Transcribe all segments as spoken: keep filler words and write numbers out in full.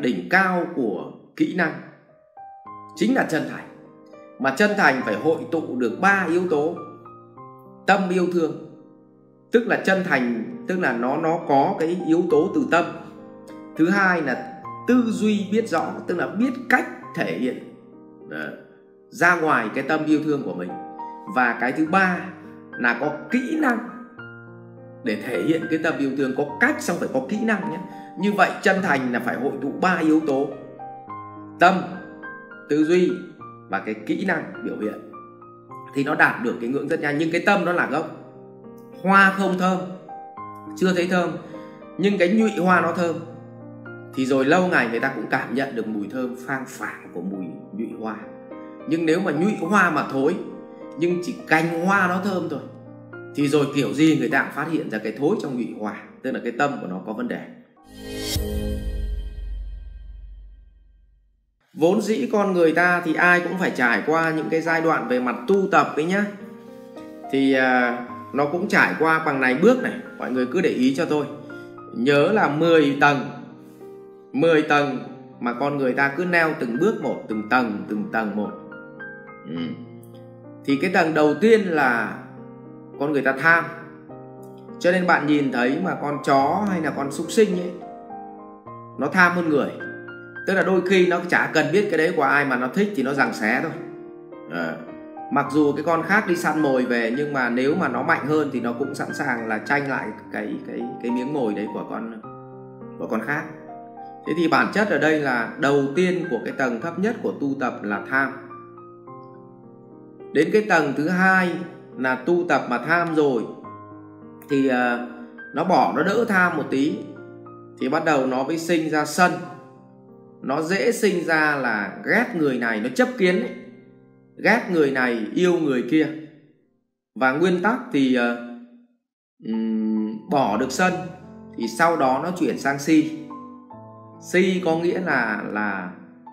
Đỉnh cao của kỹ năng chính là chân thành. Mà chân thành phải hội tụ được ba yếu tố: tâm, yêu thương. Tức là chân thành, tức là nó nó có cái yếu tố từ tâm. Thứ hai là tư duy biết rõ, tức là biết cách thể hiện à, ra ngoài cái tâm yêu thương của mình. Và cái thứ ba là có kỹ năng để thể hiện cái tâm yêu thương. Có cách xong phải có kỹ năng nhé. Như vậy chân thành là phải hội tụ ba yếu tố: tâm, tư duy và cái kỹ năng biểu hiện, thì nó đạt được cái ngưỡng rất nhanh. Nhưng cái tâm nó là gốc. Hoa không thơm, chưa thấy thơm, nhưng cái nhụy hoa nó thơm, thì rồi lâu ngày người ta cũng cảm nhận được mùi thơm phang phảng của mùi nhụy hoa. Nhưng nếu mà nhụy hoa mà thối, nhưng chỉ cành hoa nó thơm thôi, thì rồi kiểu gì người ta cũng phát hiện ra cái thối trong nhụy hoa, tức là cái tâm của nó có vấn đề. Vốn dĩ con người ta thì ai cũng phải trải qua những cái giai đoạn về mặt tu tập ấy nhá. Thì uh, nó cũng trải qua bằng này bước này. Mọi người cứ để ý cho tôi. Nhớ là mười tầng mà con người ta cứ neo từng bước một, từng tầng, từng tầng một. ừ. Thì cái tầng đầu tiên là con người ta tham. Cho nên bạn nhìn thấy mà con chó hay là con súc sinh ấy, nó tham hơn người. Tức là đôi khi nó chả cần biết cái đấy của ai mà nó thích thì nó giằng xé thôi. à. Mặc dù cái con khác đi săn mồi về, nhưng mà nếu mà nó mạnh hơn thì nó cũng sẵn sàng là tranh lại cái cái cái miếng mồi đấy của con của con khác. Thế thì bản chất ở đây là đầu tiên của cái tầng thấp nhất của tu tập là tham. Đến cái tầng thứ hai là tu tập mà tham rồi thì uh, nó bỏ, nó đỡ tham một tí thì bắt đầu nó mới sinh ra sân. Nó dễ sinh ra là ghét người này, nó chấp kiến ấy. Ghét người này, yêu người kia. Và nguyên tắc thì uh, um, bỏ được sân thì sau đó nó chuyển sang si. Si có nghĩa là là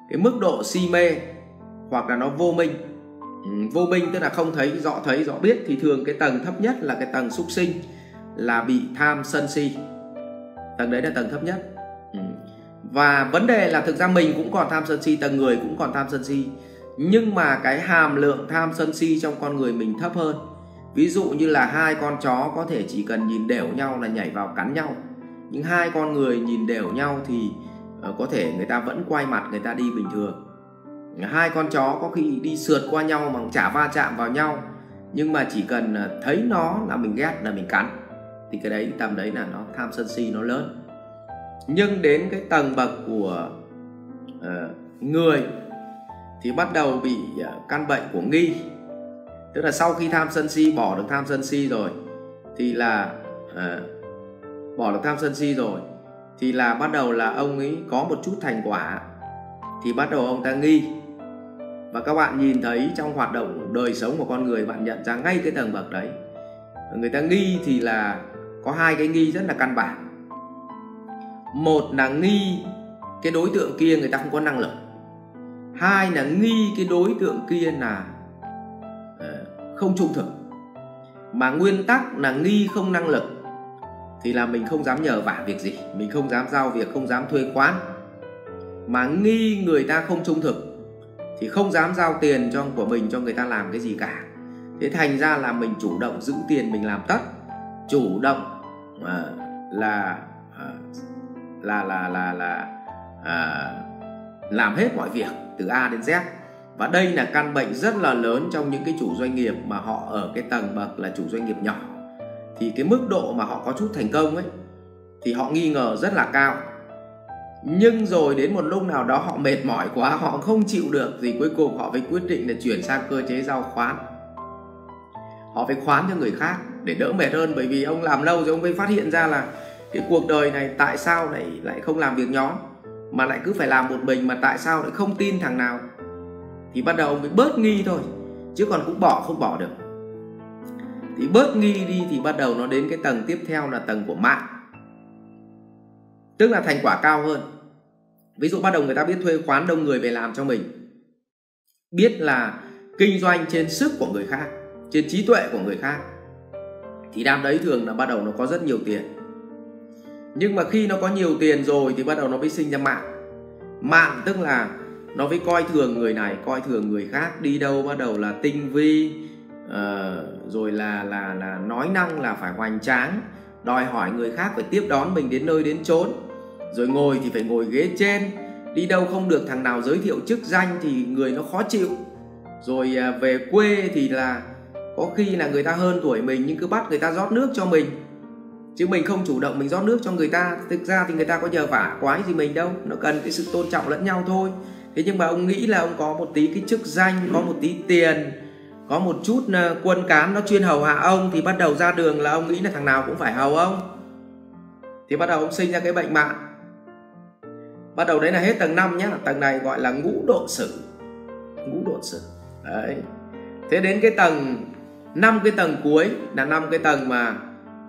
cái mức độ si mê hoặc là nó vô minh. um, Vô minh tức là không thấy rõ thấy rõ biết. Thì thường cái tầng thấp nhất là cái tầng súc sinh, là bị tham sân si. Tầng đấy là tầng thấp nhất. Và vấn đề là thực ra mình cũng còn tham sân si, tầng người cũng còn tham sân si, nhưng mà cái hàm lượng tham sân si trong con người mình thấp hơn. Ví dụ như là hai con chó có thể chỉ cần nhìn đều nhau là nhảy vào cắn nhau, nhưng hai con người nhìn đều nhau thì có thể người ta vẫn quay mặt người ta đi bình thường. Hai con chó có khi đi sượt qua nhau mà chả va chạm vào nhau, nhưng mà chỉ cần thấy nó là mình ghét là mình cắn. Thì cái đấy, tầm đấy là nó tham sân si nó lớn. Nhưng đến cái tầng bậc của uh, người thì bắt đầu bị uh, căn bệnh của nghi. Tức là sau khi tham sân si, bỏ được tham sân si rồi thì là uh, bỏ được tham sân si rồi thì là bắt đầu là ông ấy có một chút thành quả thì bắt đầu ông ta nghi. Và các bạn nhìn thấy trong hoạt động đời sống của con người, bạn nhận ra ngay cái tầng bậc đấy người ta nghi thì là có hai cái nghi rất là căn bản. Một là nghi cái đối tượng kia người ta không có năng lực. Hai là nghi cái đối tượng kia là không trung thực. Mà nguyên tắc là nghi không năng lực thì là mình không dám nhờ vả việc gì, mình không dám giao việc, không dám thuê quán. Mà nghi người ta không trung thực thì không dám giao tiền cho của mình cho người ta làm cái gì cả. Thế thành ra là mình chủ động giữ tiền mình làm tất. Chủ động à, là à, là là là là à, làm hết mọi việc từ A đến Z. Và đây là căn bệnh rất là lớn trong những cái chủ doanh nghiệp mà họ ở cái tầng bậc là chủ doanh nghiệp nhỏ. Thì cái mức độ mà họ có chút thành công ấy thì họ nghi ngờ rất là cao. Nhưng rồi đến một lúc nào đó họ mệt mỏi quá, họ không chịu được thì cuối cùng họ phải quyết định để chuyển sang cơ chế giao khoán. Họ phải khoán cho người khác để đỡ mệt hơn, bởi vì ông làm lâu rồi ông mới phát hiện ra là cái cuộc đời này tại sao lại lại không làm việc nhóm mà lại cứ phải làm một mình, mà tại sao lại không tin thằng nào. Thì bắt đầu ông mới bớt nghi thôi, chứ còn cũng bỏ không bỏ được. Thì bớt nghi đi thì bắt đầu nó đến cái tầng tiếp theo là tầng của mạng, tức là thành quả cao hơn. Ví dụ bắt đầu người ta biết thuê khoán đông người về làm cho mình, biết là kinh doanh trên sức của người khác, trên trí tuệ của người khác, thì đám đấy thường là bắt đầu nó có rất nhiều tiền. Nhưng mà khi nó có nhiều tiền rồi thì bắt đầu nó mới sinh ra mạng. Mạn tức là nó với coi thường người này, coi thường người khác, đi đâu bắt đầu là tinh vi, uh, rồi là là là nói năng là phải hoành tráng, đòi hỏi người khác phải tiếp đón mình đến nơi đến chốn, rồi ngồi thì phải ngồi ghế trên, đi đâu không được thằng nào giới thiệu chức danh thì người nó khó chịu. Rồi uh, về quê thì là có khi là người ta hơn tuổi mình nhưng cứ bắt người ta rót nước cho mình, chứ mình không chủ động mình rót nước cho người ta. Thực ra thì người ta có nhờ vả quái gì mình đâu, nó cần cái sự tôn trọng lẫn nhau thôi. Thế nhưng mà ông nghĩ là ông có một tí cái chức danh, có một tí tiền, có một chút quân cán nó chuyên hầu hạ ông, thì bắt đầu ra đường là ông nghĩ là thằng nào cũng phải hầu ông. Thì bắt đầu ông sinh ra cái bệnh mạn. Bắt đầu đấy là hết tầng năm nhá. Tầng này gọi là ngũ độn sử. Ngũ độn sử đấy. Thế đến cái tầng năm, cái tầng cuối là năm cái tầng mà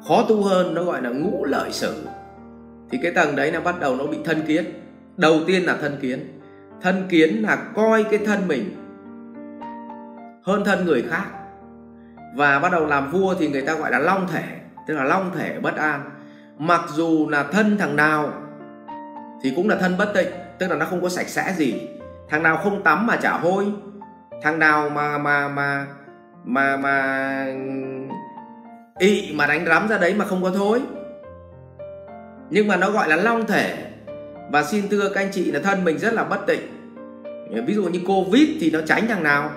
khó tu hơn, nó gọi là ngũ lợi sử. Thì cái tầng đấy là bắt đầu nó bị thân kiến. Đầu tiên là thân kiến. Thân kiến là coi cái thân mình hơn thân người khác. Và bắt đầu làm vua thì người ta gọi là long thể, tức là long thể bất an. Mặc dù là thân thằng nào thì cũng là thân bất tịnh, tức là nó không có sạch sẽ gì. Thằng nào không tắm mà chả hôi, thằng nào mà mà mà mà mà ị mà đánh rắm ra đấy mà không có thối. Nhưng mà nó gọi là long thể. Và xin thưa các anh chị là thân mình rất là bất tịnh. Ví dụ như Covid thì nó tránh thằng nào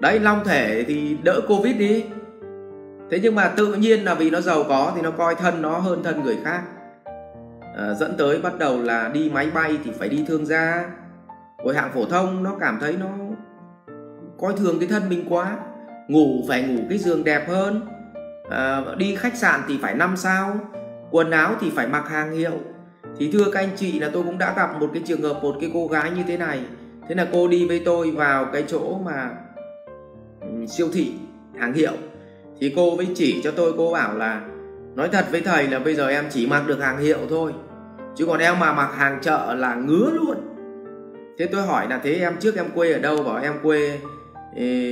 đấy, long thể thì đỡ Covid đi. Thế nhưng mà tự nhiên là vì nó giàu có thì nó coi thân nó hơn thân người khác, à, dẫn tới bắt đầu là đi máy bay thì phải đi thương gia. Rồi hạng phổ thông nó cảm thấy nó coi thường cái thân mình quá, ngủ phải ngủ cái giường đẹp hơn, à, đi khách sạn thì phải năm sao, quần áo thì phải mặc hàng hiệu. Thì thưa các anh chị là tôi cũng đã gặp một cái trường hợp, một cái cô gái như thế này. Thế là cô đi với tôi vào cái chỗ mà siêu thị hàng hiệu. Thì cô mới chỉ cho tôi, cô bảo là nói thật với thầy là bây giờ em chỉ mặc được hàng hiệu thôi, chứ còn em mà mặc hàng chợ là ngứa luôn. Thế tôi hỏi là thế em trước em quê ở đâu? Bảo em quê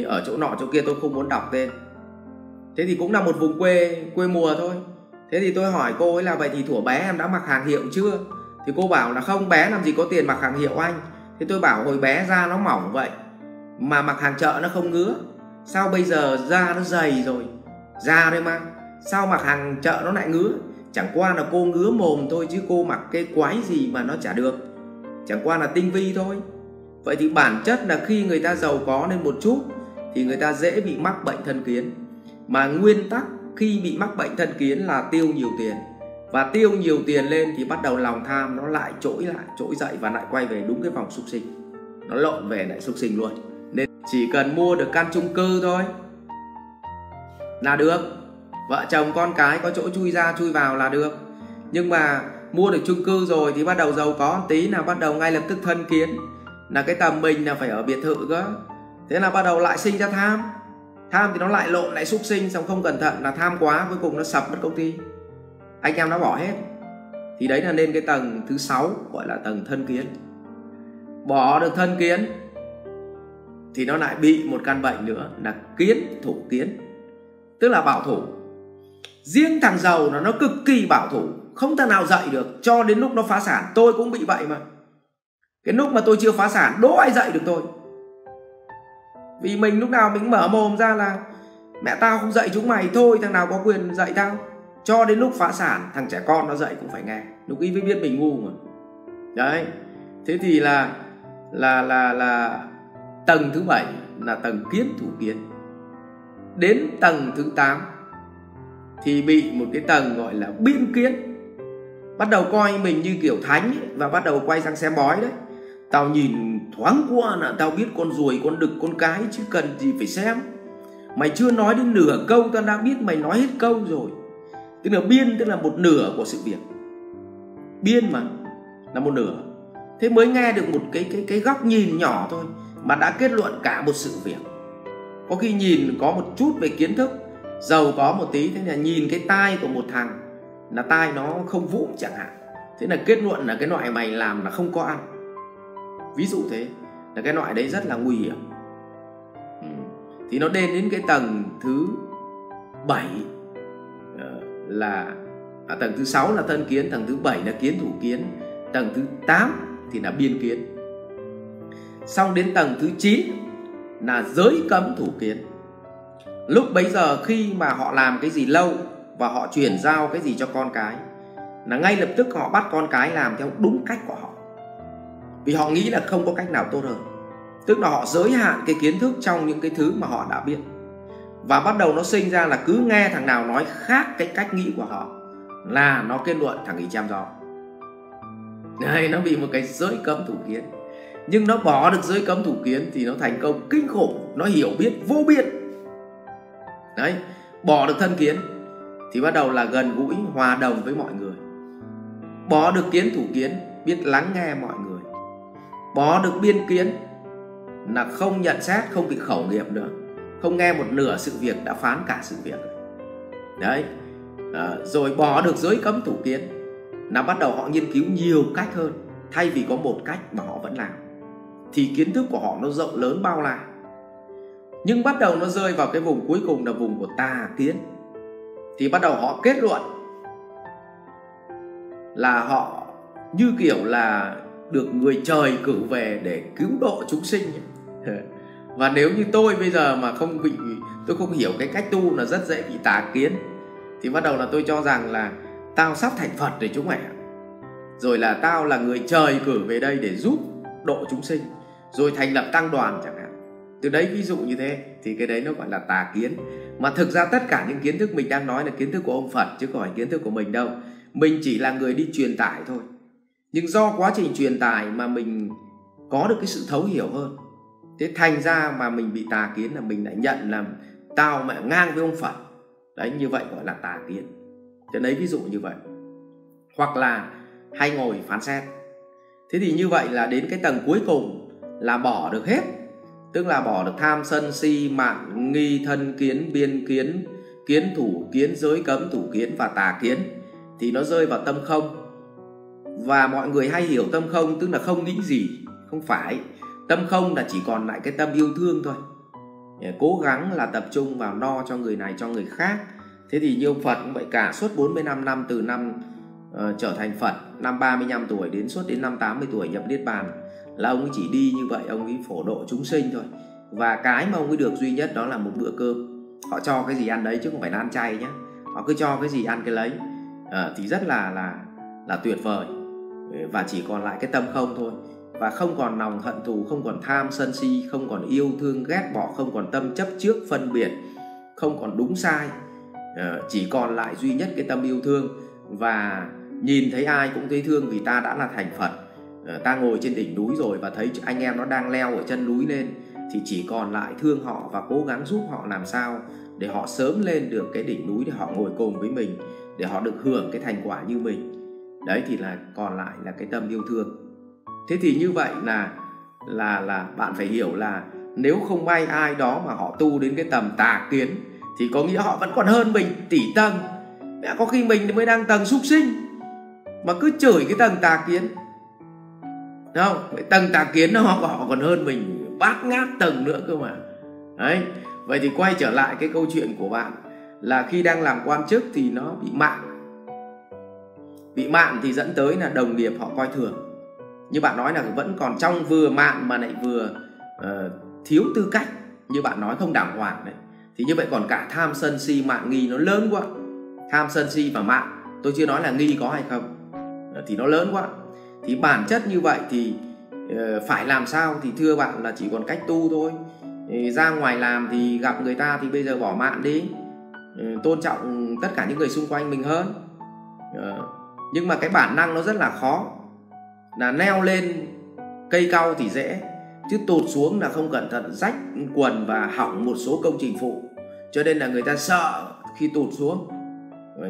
ở chỗ nọ chỗ kia, tôi không muốn đọc tên. Thế thì cũng là một vùng quê, quê mùa thôi. Thế thì tôi hỏi cô ấy là vậy thì thủa bé em đã mặc hàng hiệu chưa? Thì cô bảo là không, bé làm gì có tiền mặc hàng hiệu anh. Thế tôi bảo hồi bé da nó mỏng vậy mà mặc hàng chợ nó không ngứa, sao bây giờ da nó dày rồi, da đây mà sao mặc hàng chợ nó lại ngứa? Chẳng qua là cô ngứa mồm thôi, chứ cô mặc cái quái gì mà nó chả được, chẳng qua là tinh vi thôi. Vậy thì bản chất là khi người ta giàu có lên một chút thì người ta dễ bị mắc bệnh thân kiến. Mà nguyên tắc khi bị mắc bệnh thân kiến là tiêu nhiều tiền. Và tiêu nhiều tiền lên thì bắt đầu lòng tham nó lại trỗi lại, trỗi dậy và lại quay về đúng cái vòng súc sinh. Nó lộn về lại súc sinh luôn. Nên chỉ cần mua được căn chung cư thôi là được, vợ chồng con cái có chỗ chui ra chui vào là được. Nhưng mà mua được chung cư rồi thì bắt đầu giàu có một tí là bắt đầu ngay lập tức thân kiến, là cái tầm mình là phải ở biệt thự cơ. Thế là bắt đầu lại sinh ra tham. Tham thì nó lại lộn lại súc sinh, xong không cẩn thận là tham quá, cuối cùng nó sập mất công ty, anh em nó bỏ hết. Thì đấy là nên cái tầng thứ sáu gọi là tầng thân kiến. Bỏ được thân kiến thì nó lại bị một căn bệnh nữa là kiến thủ kiến, tức là bảo thủ. Riêng thằng giàu nó nó cực kỳ bảo thủ, không thằng nào dậy được cho đến lúc nó phá sản. Tôi cũng bị vậy mà. Cái lúc mà tôi chưa phá sản đố ai dậy được tôi. Vì mình lúc nào mình mở mồm ra là mẹ tao không dạy chúng mày, thôi thằng nào có quyền dạy tao. Cho đến lúc phá sản thằng trẻ con nó dạy cũng phải nghe. Lúc ý mới biết mình ngu mà. Đấy. Thế thì là Là là là tầng thứ bảy là tầng kiến thủ kiến. Đến tầng thứ tám thì bị một cái tầng gọi là biên kiến. Bắt đầu coi mình như kiểu thánh ấy, và bắt đầu quay sang xem bói đấy. Tao nhìn thoáng qua là tao biết con ruồi, con đực, con cái, chứ cần gì phải xem. Mày chưa nói đến nửa câu tao đã biết mày nói hết câu rồi. Tức là biên, tức là một nửa của sự việc. Biên mà, là một nửa. Thế mới nghe được một cái cái cái góc nhìn nhỏ thôi mà đã kết luận cả một sự việc. Có khi nhìn có một chút về kiến thức, giàu có một tí, thế là nhìn cái tai của một thằng là tai nó không vũ chẳng hạn, thế là kết luận là cái loại mày làm là không có ăn. Ví dụ thế, là cái loại đấy rất là nguy hiểm. ừ. Thì nó đến đến cái tầng thứ bảy là à, tầng thứ sáu là thân kiến, tầng thứ bảy là kiến thủ kiến, tầng thứ tám thì là biên kiến. Xong đến tầng thứ chín là giới cấm thủ kiến. Lúc bấy giờ khi mà họ làm cái gì lâu và họ chuyển giao cái gì cho con cái là ngay lập tức họ bắt con cái làm theo đúng cách của họ, vì họ nghĩ là không có cách nào tốt hơn. Tức là họ giới hạn cái kiến thức trong những cái thứ mà họ đã biết, và bắt đầu nó sinh ra là cứ nghe thằng nào nói khác cái cách nghĩ của họ là nó kết luận thằng ấy chém gió. Này, nó bị một cái giới cấm thủ kiến. Nhưng nó bỏ được giới cấm thủ kiến thì nó thành công kinh khủng, nó hiểu biết vô biên. Đấy, bỏ được thân kiến thì bắt đầu là gần gũi, hòa đồng với mọi người. Bỏ được kiến thủ kiến, biết lắng nghe mọi người. Bỏ được biên kiến là không nhận xét, không bị khẩu nghiệp nữa, không nghe một nửa sự việc đã phán cả sự việc. Đấy, à, rồi bỏ được giới cấm thủ kiến là bắt đầu họ nghiên cứu nhiều cách hơn, thay vì có một cách mà họ vẫn làm, thì kiến thức của họ nó rộng lớn bao la. Nhưng bắt đầu nó rơi vào cái vùng cuối cùng là vùng của tà kiến, thì bắt đầu họ kết luận là họ như kiểu là được người trời cử về để cứu độ chúng sinh. Và nếu như tôi bây giờ mà không bị, tôi không hiểu cái cách tu là rất dễ bị tà kiến, thì bắt đầu là tôi cho rằng là tao sắp thành Phật rồi chúng mày, rồi là tao là người trời cử về đây để giúp độ chúng sinh, rồi thành lập tăng đoàn chẳng hạn. Từ đấy ví dụ như thế, thì cái đấy nó gọi là tà kiến. Mà thực ra tất cả những kiến thức mình đang nói là kiến thức của ông Phật chứ không phải kiến thức của mình đâu. Mình chỉ là người đi truyền tải thôi. Nhưng do quá trình truyền tải mà mình có được cái sự thấu hiểu hơn, thế thành ra mà mình bị tà kiến là mình lại nhận là tao mẹ ngang với ông Phật. Đấy, như vậy gọi là tà kiến. Thế đấy, ví dụ như vậy. Hoặc là hay ngồi phán xét. Thế thì như vậy là đến cái tầng cuối cùng là bỏ được hết, tức là bỏ được tham sân si mạn nghi thân kiến, biên kiến, kiến thủ kiến, giới cấm thủ kiến và tà kiến, thì nó rơi vào tâm không. Và mọi người hay hiểu tâm không tức là không nghĩ gì. Không phải, tâm không là chỉ còn lại cái tâm yêu thương thôi, cố gắng là tập trung vào no cho người này cho người khác. Thế thì như ông Phật cũng vậy, cả suốt bốn mươi lăm năm từ năm uh, trở thành Phật, năm ba mươi lăm tuổi đến suốt đến năm tám mươi tuổi nhập Niết Bàn, là ông ấy chỉ đi như vậy, ông ấy phổ độ chúng sinh thôi. Và cái mà ông ấy được duy nhất đó là một bữa cơm. Họ cho cái gì ăn đấy chứ không phải là ăn chay nhé. Họ cứ cho cái gì ăn cái lấy, uh, thì rất là, là, là tuyệt vời. Và chỉ còn lại cái tâm không thôi, và không còn lòng hận thù, không còn tham sân si, không còn yêu thương ghét bỏ, không còn tâm chấp trước phân biệt, không còn đúng sai, chỉ còn lại duy nhất cái tâm yêu thương. Và nhìn thấy ai cũng thấy thương, vì ta đã là thành Phật, ta ngồi trên đỉnh núi rồi và thấy anh em nó đang leo ở chân núi lên, thì chỉ còn lại thương họ và cố gắng giúp họ làm sao để họ sớm lên được cái đỉnh núi, để họ ngồi cùng với mình, để họ được hưởng cái thành quả như mình. Đấy, thì là còn lại là cái tâm yêu thương. Thế thì như vậy là là là bạn phải hiểu là nếu không may ai đó mà họ tu đến cái tầm tà kiến thì có nghĩa họ vẫn còn hơn mình tỷ tầng. Mẹ, có khi mình mới đang tầng súc sinh mà cứ chửi cái tầng tà kiến. Đúng không? Cái tầng tà kiến họ họ còn hơn mình bát ngát tầng nữa cơ mà. Đấy. Vậy thì quay trở lại cái câu chuyện của bạn là khi đang làm quan chức thì nó bị mạn. Bị mạn thì dẫn tới là đồng nghiệp họ coi thường. Như bạn nói là vẫn còn trong vừa mạn mà lại vừa uh, thiếu tư cách, như bạn nói không đàng hoàng đấy. Thì như vậy còn cả tham sân si mạn nghi nó lớn quá. Tham sân si và mạn, tôi chưa nói là nghi có hay không, thì nó lớn quá. Thì bản chất như vậy thì uh, phải làm sao? Thì thưa bạn là chỉ còn cách tu thôi. Thì ra ngoài làm thì gặp người ta thì bây giờ bỏ mạn đi, uh, tôn trọng tất cả những người xung quanh mình hơn. uh, Nhưng mà cái bản năng nó rất là khó. Là leo lên cây cao thì dễ, chứ tụt xuống là không cẩn thận rách quần và hỏng một số công trình phụ. Cho nên là người ta sợ khi tụt xuống.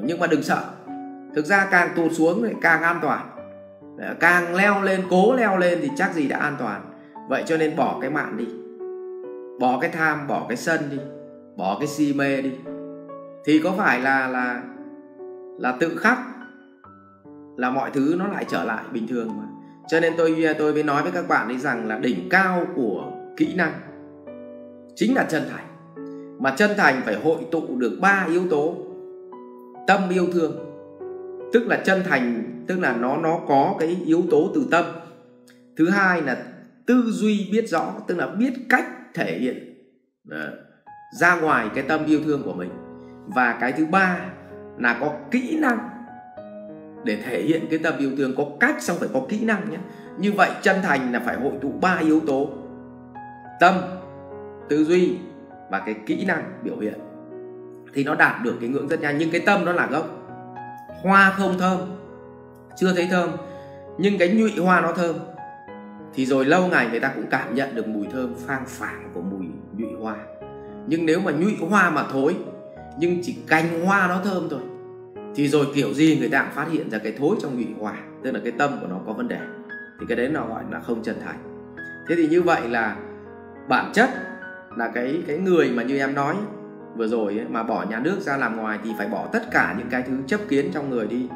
Nhưng mà đừng sợ. Thực ra càng tụt xuống thì càng an toàn. Càng leo lên, cố leo lên thì chắc gì đã an toàn. Vậy cho nên bỏ cái mạn đi, bỏ cái tham, bỏ cái sân đi, bỏ cái si mê đi. Thì có phải là Là, là tự khắc là mọi thứ nó lại trở lại bình thường mà. Cho nên tôi tôi mới nói với các bạn ấy rằng là đỉnh cao của kỹ năng chính là chân thành. Mà chân thành phải hội tụ được ba yếu tố: tâm yêu thương, tức là chân thành, tức là nó nó có cái yếu tố từ tâm. Thứ hai là tư duy biết rõ, tức là biết cách thể hiện ra ngoài cái tâm yêu thương của mình. Và cái thứ ba là có kỹ năng để thể hiện cái tâm yêu thương. Có cách xong phải có kỹ năng nhé. Như vậy chân thành là phải hội tụ ba yếu tố: tâm, tư duy và cái kỹ năng biểu hiện, thì nó đạt được cái ngưỡng rất nhanh. Nhưng cái tâm nó là gốc. Hoa không thơm, chưa thấy thơm, nhưng cái nhụy hoa nó thơm, thì rồi lâu ngày người ta cũng cảm nhận được mùi thơm phang phảng của mùi nhụy hoa. Nhưng nếu mà nhụy hoa mà thối, nhưng chỉ cành hoa nó thơm thôi, thì rồi kiểu gì người ta cũng phát hiện ra cái thối trong nhụy hoa, tức là cái tâm của nó có vấn đề. Thì cái đấy nó gọi là không chân thành. Thế thì như vậy là bản chất là cái, cái người mà như em nói vừa rồi ấy, mà bỏ nhà nước ra làm ngoài thì phải bỏ tất cả những cái thứ chấp kiến trong người đi,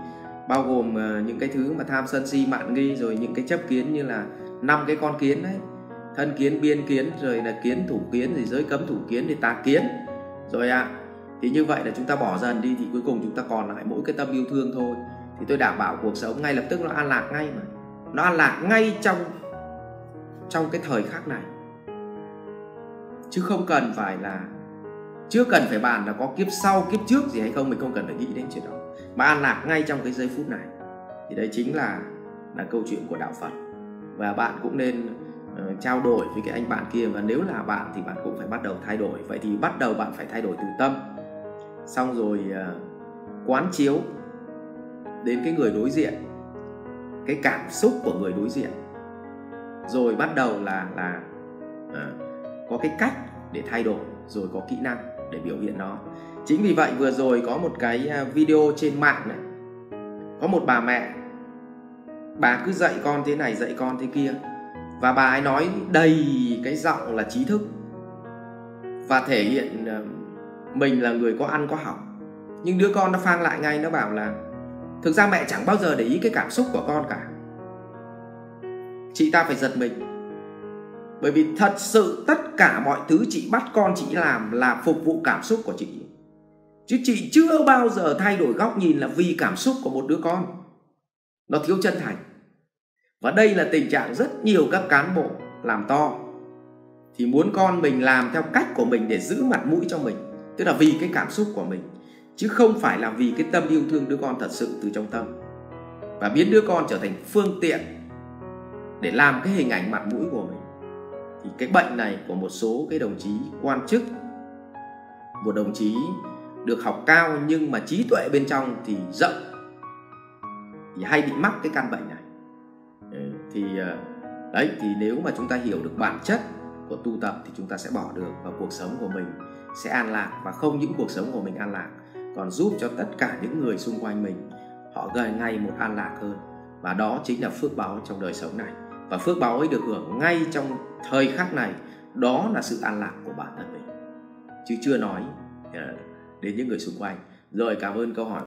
bao gồm uh, những cái thứ mà tham sân si mạn nghi, rồi những cái chấp kiến như là năm cái con kiến đấy: thân kiến, biên kiến, rồi là kiến thủ kiến, rồi giới cấm thủ kiến, rồi tà kiến rồi ạ. À, thì như vậy là chúng ta bỏ dần đi, thì cuối cùng chúng ta còn lại mỗi cái tâm yêu thương thôi. Thì tôi đảm bảo cuộc sống ngay lập tức nó an lạc ngay, mà nó an lạc ngay trong trong cái thời khắc này, chứ không cần phải là, chưa cần phải bàn là có kiếp sau kiếp trước gì hay không, mình không cần phải nghĩ đến chuyện đó, mà an lạc ngay trong cái giây phút này. Thì đấy chính là là câu chuyện của đạo Phật. Và bạn cũng nên uh, trao đổi với cái anh bạn kia, và nếu là bạn thì bạn cũng phải bắt đầu thay đổi. Vậy thì bắt đầu bạn phải thay đổi từ tâm, xong rồi uh, quán chiếu đến cái người đối diện, cái cảm xúc của người đối diện, rồi bắt đầu là là uh, có cái cách để thay đổi, rồi có kỹ năng để biểu hiện nó. Chính vì vậy vừa rồi có một cái video trên mạng này, có một bà mẹ, bà cứ dạy con thế này, dạy con thế kia, và bà ấy nói đầy cái giọng là trí thức và thể hiện mình là người có ăn có học. Nhưng đứa con nó phang lại ngay, nó bảo là thực ra mẹ chẳng bao giờ để ý cái cảm xúc của con cả. Chị ta phải giật mình, bởi vì thật sự tất cả mọi thứ chị bắt con chị làm là phục vụ cảm xúc của chị, chứ chị chưa bao giờ thay đổi góc nhìn là vì cảm xúc của một đứa con. Nó thiếu chân thành. Và đây là tình trạng rất nhiều các cán bộ làm to thì muốn con mình làm theo cách của mình để giữ mặt mũi cho mình, tức là vì cái cảm xúc của mình, chứ không phải là vì cái tâm yêu thương đứa con thật sự từ trong tâm, và biến đứa con trở thành phương tiện để làm cái hình ảnh mặt mũi của mình. Thì cái bệnh này của một số cái đồng chí quan chức, một đồng chí được học cao nhưng mà trí tuệ bên trong thì rộng, thì hay bị mắc cái căn bệnh này. Thì đấy, thì nếu mà chúng ta hiểu được bản chất của tu tập thì chúng ta sẽ bỏ được, và cuộc sống của mình sẽ an lạc. Và không những cuộc sống của mình an lạc, còn giúp cho tất cả những người xung quanh mình họ gần ngày một an lạc hơn. Và đó chính là phước báo trong đời sống này. Và phước báo ấy được hưởng ngay trong thời khắc này, đó là sự an lạc của bản thân mình, chứ chưa nói đến những người xung quanh. Rồi, cảm ơn câu hỏi.